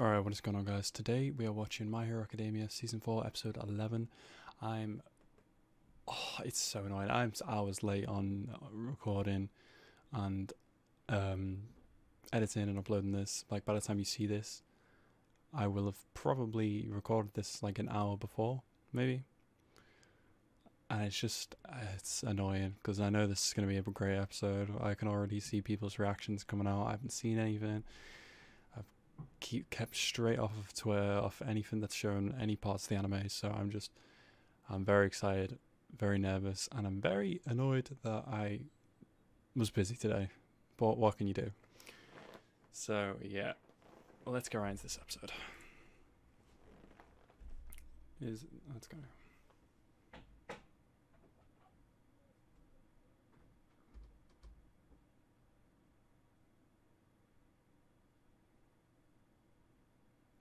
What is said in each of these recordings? Alright, what is going on, guys? Today we are watching My Hero Academia Season 4, Episode 11. It's so annoying. I'm hours late on recording and editing and uploading this. Like, by the time you see this, I will have probably recorded this like an hour before, maybe. And it's just, it's annoying because I know this is going to be a great episode. I can already see people's reactions coming out. I haven't seen anything. Kept straight off of Twitter, off anything that's shown any parts of the anime, so I'm very excited, very nervous, and I'm very annoyed that I was busy today, but what can you do? So yeah, let's go right into this episode. Let's go.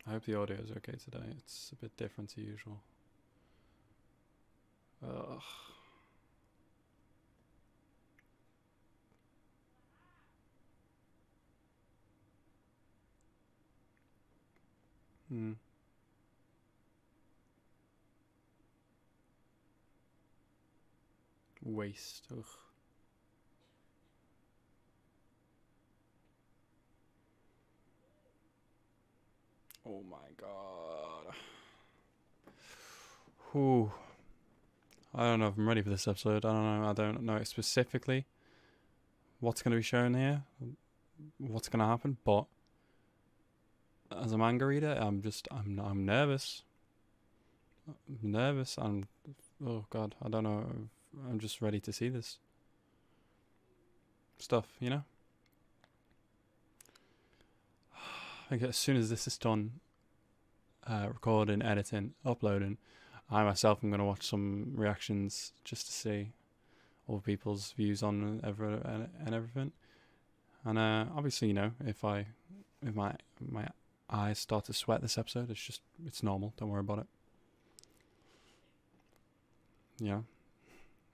I hope the audio is okay today. It's a bit different to usual. Ugh. Waste. Ugh. Oh my god. Whew. I don't know if I'm ready for this episode. I don't know specifically what's going to be shown here, what's going to happen, but as a manga reader, I'm nervous. Oh god, I don't know. I'm just ready to see this stuff, you know? I guess as soon as this is done, recording, editing, uploading, I myself am going to watch some reactions just to see all people's views on everything. And obviously, you know, if my eyes start to sweat this episode, it's normal. Don't worry about it. Yeah,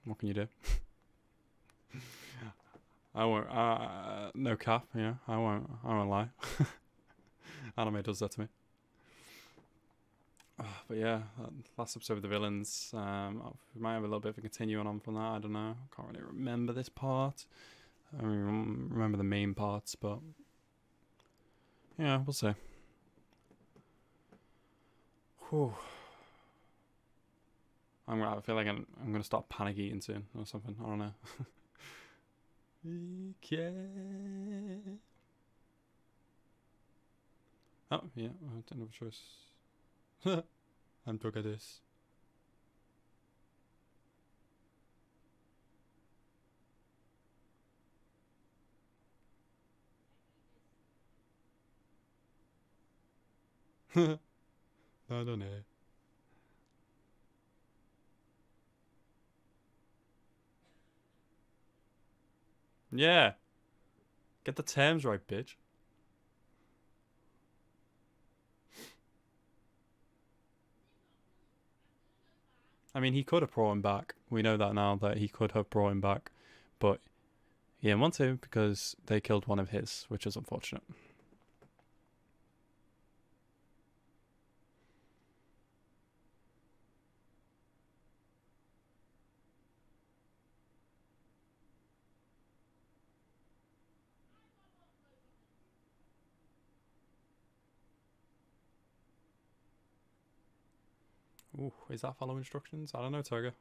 what can you do? I won't. No cap. Yeah, I won't lie. Anime does that to me. But yeah, last episode of the villains, we might have a little bit of a continuing on from that, I don't know. I can't really remember this part. I remember the main parts, but yeah, we'll see. Whew. I feel like I'm going to start panic eating soon or something, I don't know. Okay. Oh, yeah, I don't have a choice. I'm Toga this. I don't know. Yeah. Get the terms right, bitch. I mean, he could have brought him back. We know that now, that he could have brought him back. But he didn't want to because they killed one of his, which is unfortunate. Ooh, is that follow instructions? I don't know, Toga.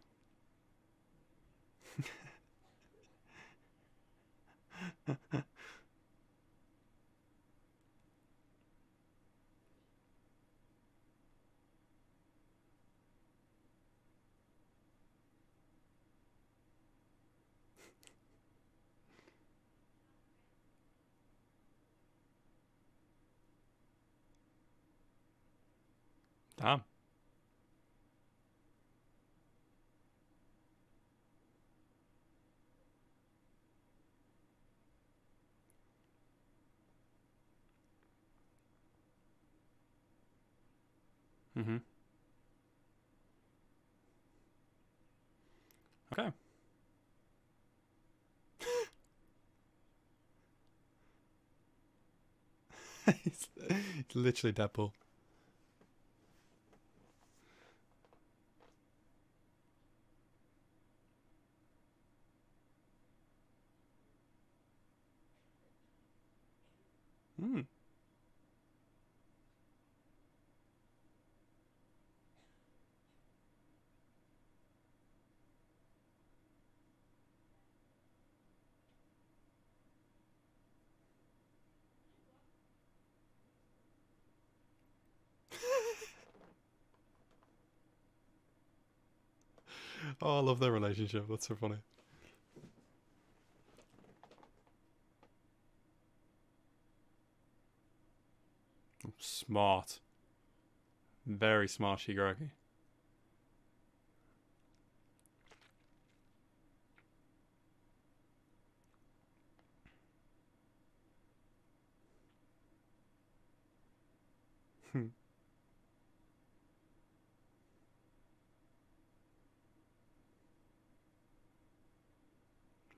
Damn. Okay. It's literally Deadpool. Hmm. Oh, I love their relationship. That's so funny. Smart. Very smart, Shigaraki.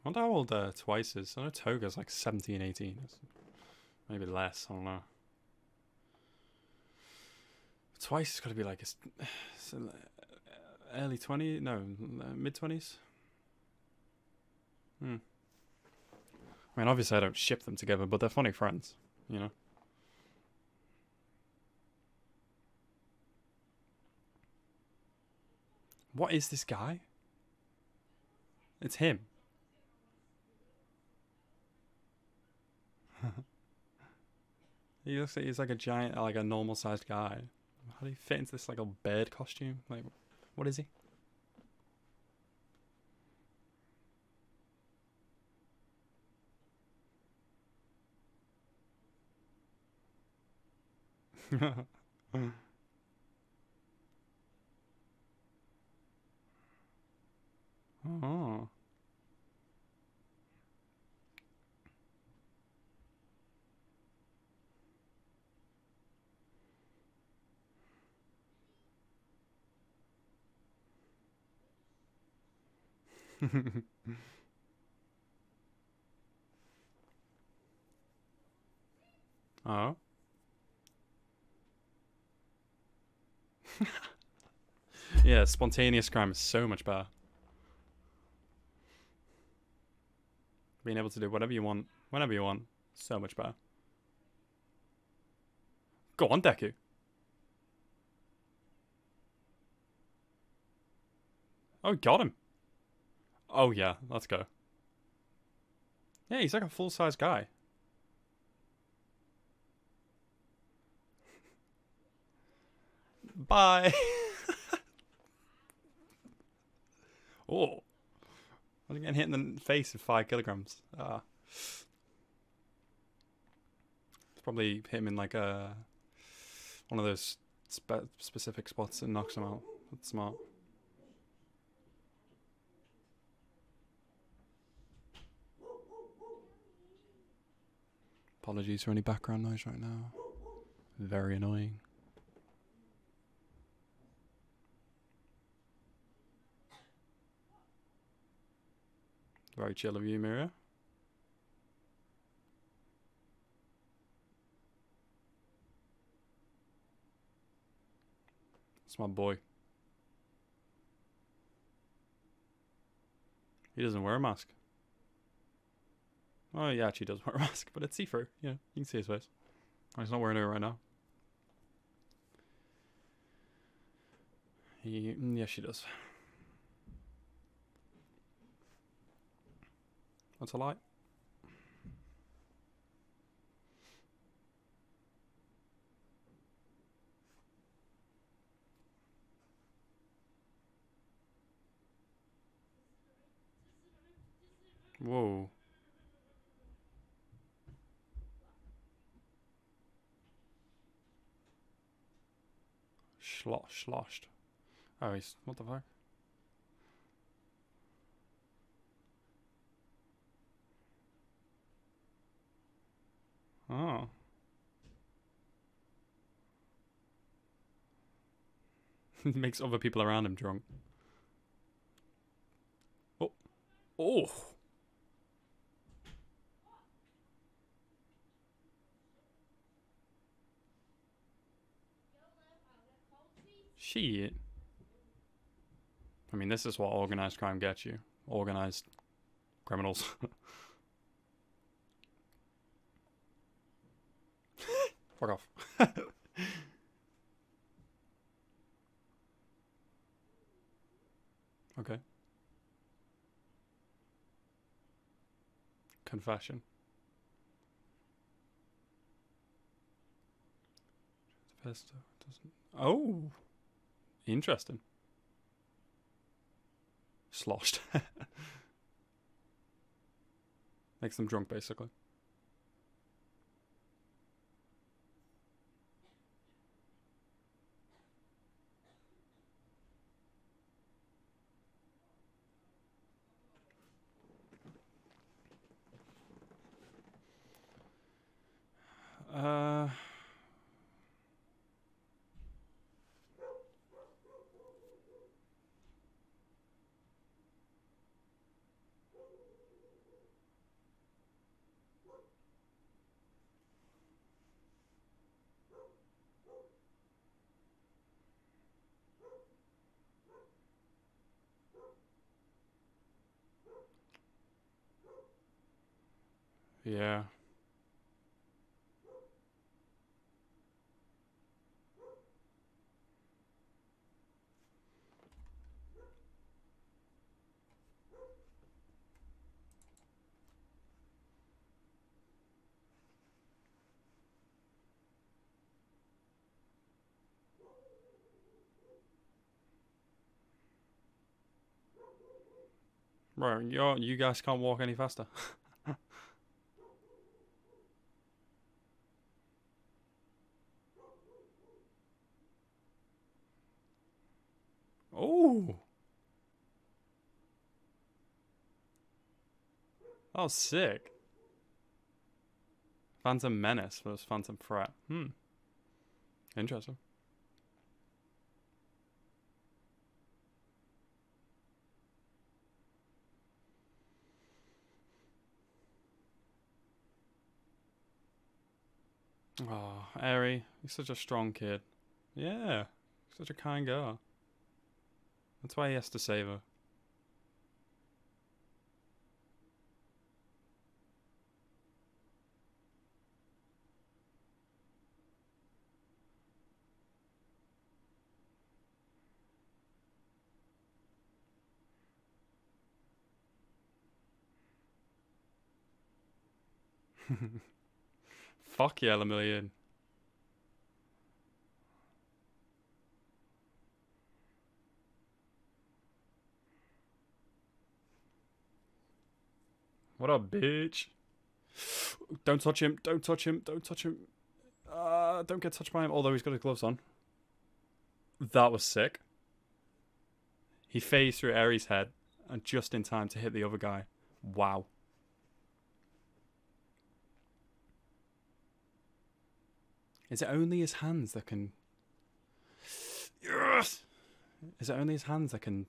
I wonder how old Twice is. I know Toga's like 17, 18. Maybe less, I don't know. Twice has got to be like early 20s? No, mid-20s? Hmm. I mean, obviously I don't ship them together, but they're funny friends, you know? What is this guy? It's him. He looks like he's like a giant, like a normal sized guy. How do you fit into this like a bird costume? Like, what is he? Oh. Oh. Yeah, spontaneous crime is so much better. Being able to do whatever you want, whenever you want, so much better. Go on, Deku. Oh, got him. Oh yeah, let's go. Yeah, he's like a full-size guy. Bye. Oh, I was getting hit in the face with 5 kilograms. Ah, it's probably hit him in like a one of those specific spots and knocks him out. That's smart. Apologies for any background noise right now. Very annoying. Very chill of you, Mirio. It's my boy. He doesn't wear a mask. Oh, he actually does wear a mask, but it's see-through. Yeah, you can see his face. Oh, he's not wearing it right now. He, yeah, she does. That's a lie. Whoa. Sloshed. Oh, he's... What the fuck? Oh. It makes other people around him drunk. Oh. Oh! Shit. I mean, this is what organized crime gets you. Organized criminals. Fuck off. Okay. Confession. Oh, interesting. Sloshed. Makes them drunk, basically. Yeah. Right, you guys can't walk any faster. Oh, sick. Phantom Menace versus Phantom Threat. Hmm. Interesting. Oh, Eri. He's such a strong kid. Yeah. He's such a kind girl. That's why he has to save her. Fuck yeah, Lemillion. What a bitch. Don't touch him. Don't touch him. Don't touch him. Don't get touched by him. Although he's got his gloves on. That was sick. He phased through Eri's head and just in time to hit the other guy. Wow. Is it only his hands that can... Yes! Is it only his hands that can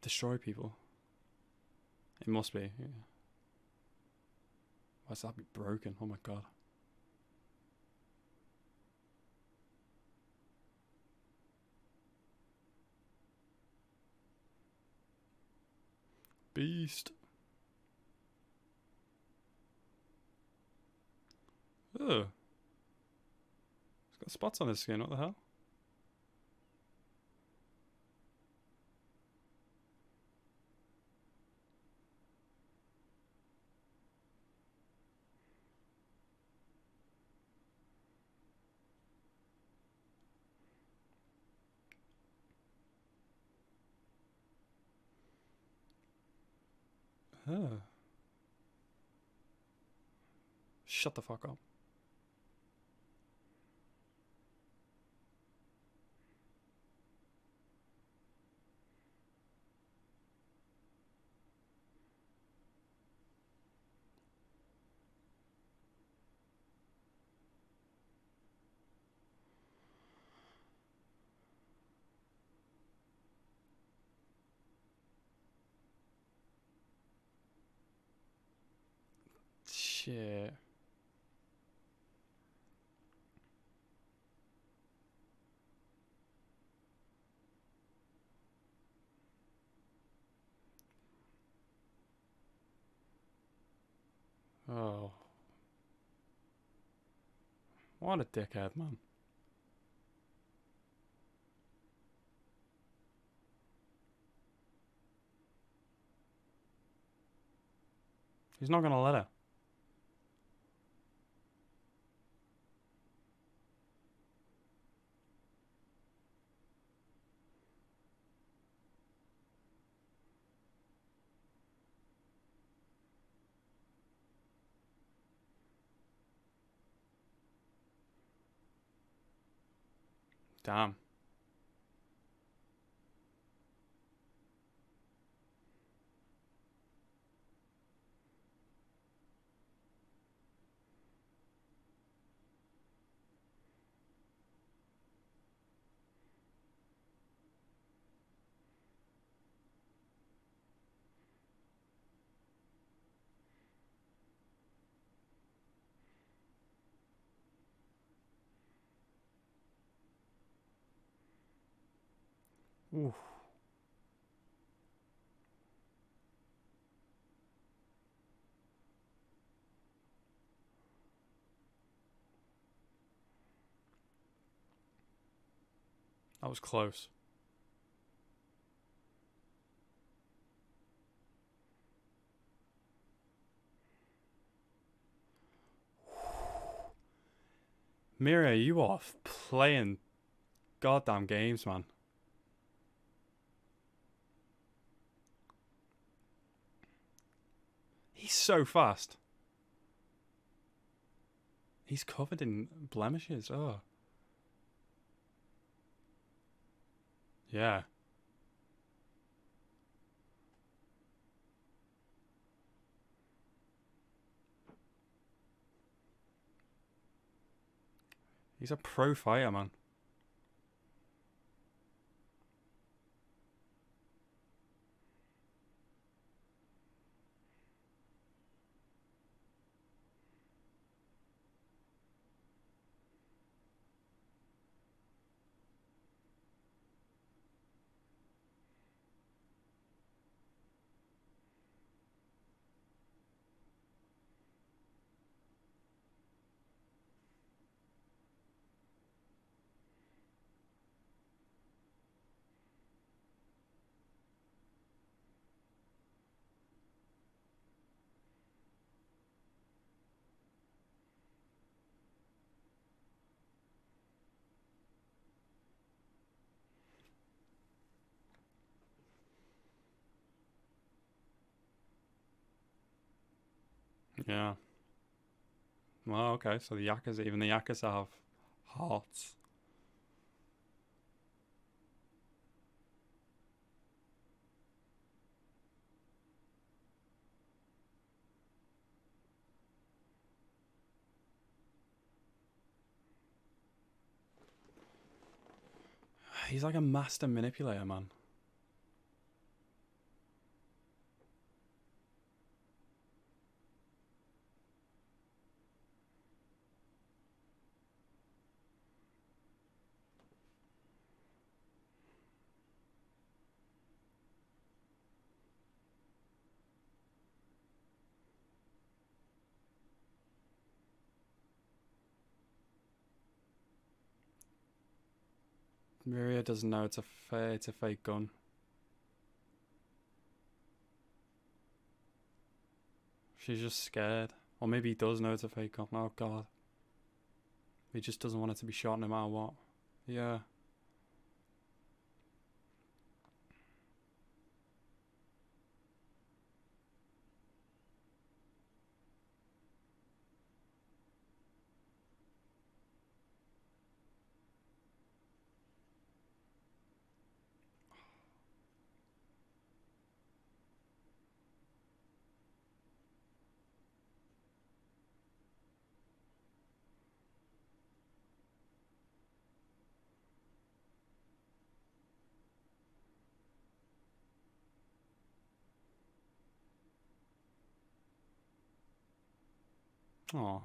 destroy people? It must be, yeah. Why does that be broken? Oh my god. Beast. Ugh. Got spots on his skin, what the hell? Huh. Shut the fuck up. Yeah. Oh. What a dickhead, man. He's not gonna let her. Damn. Oof. That was close. Mirio, you are playing goddamn games, man. He's so fast. He's covered in blemishes. Oh. Yeah. He's a pro fighter, man. Yeah. Well, okay, so the Yakuza, even the Yakuza have hearts. He's like a master manipulator, man. Mirio doesn't know it's a fake gun. She's just scared. Or maybe he does know it's a fake gun. Oh god. He just doesn't want it to be shot no matter what. Yeah. Oh.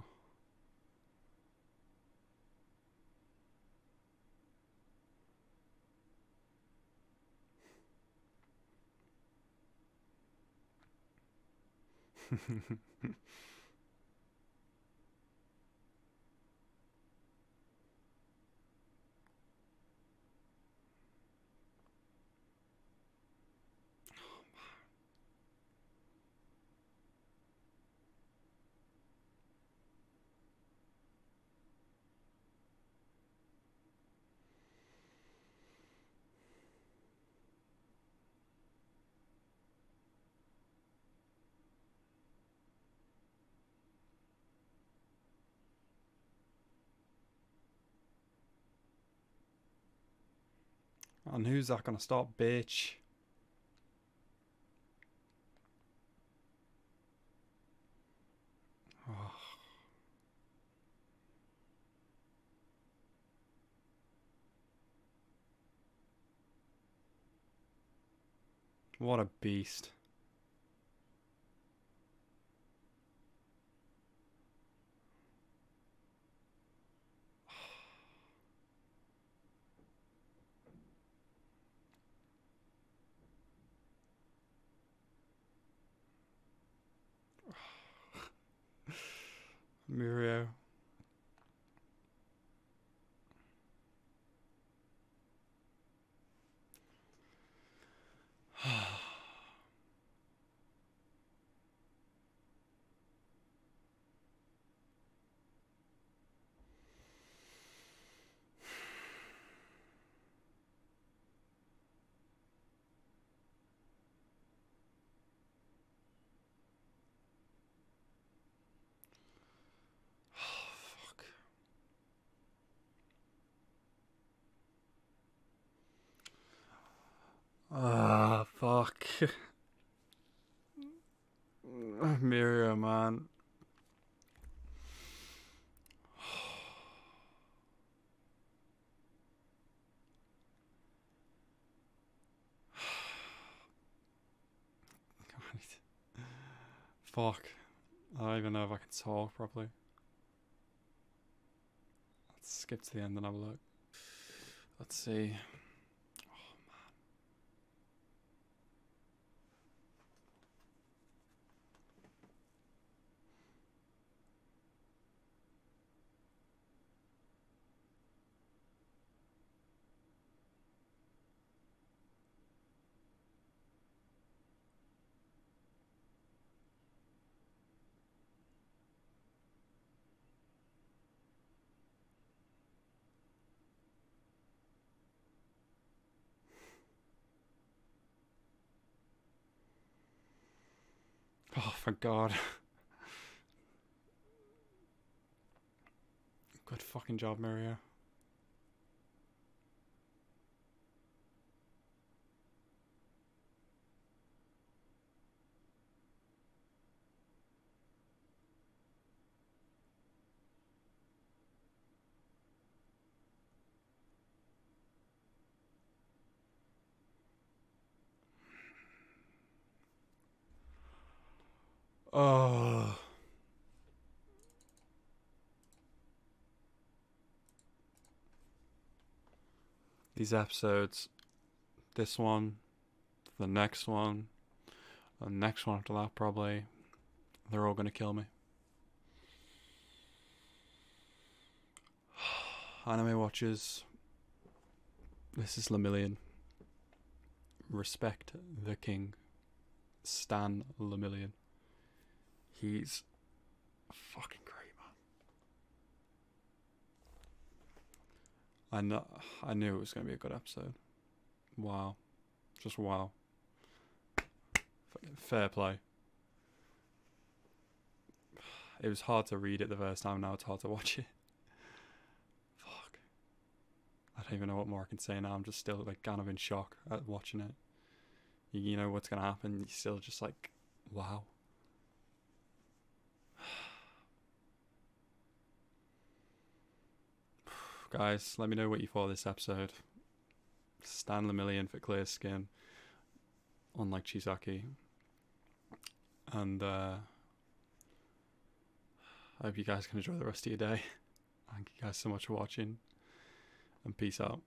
And who's that gonna stop, bitch? Oh. What a beast. Mirio. Fuck. Mirio, man. God. Fuck. I don't even know if I can talk properly. Let's skip to the end and have a look. Let's see. Oh, thank God. Good fucking job, Mirio. Oh. These episodes, this one, the next one, and the next one after that, probably, they're all going to kill me. Anime watchers, this is Lemillion. Respect the king. Stan Lemillion. He's fucking great, man. I knew it was going to be a good episode. Wow. Just wow. Fair play. It was hard to read it the first time, now it's hard to watch it. Fuck. I don't even know what more I can say now. I'm just still like kind of in shock at watching it. You know what's going to happen. You're still just like, wow. Guys, let me know what you thought of this episode. Stan Lemillion for clear skin, unlike Chizaki. And I hope you guys can enjoy the rest of your day. Thank you guys so much for watching, and peace out.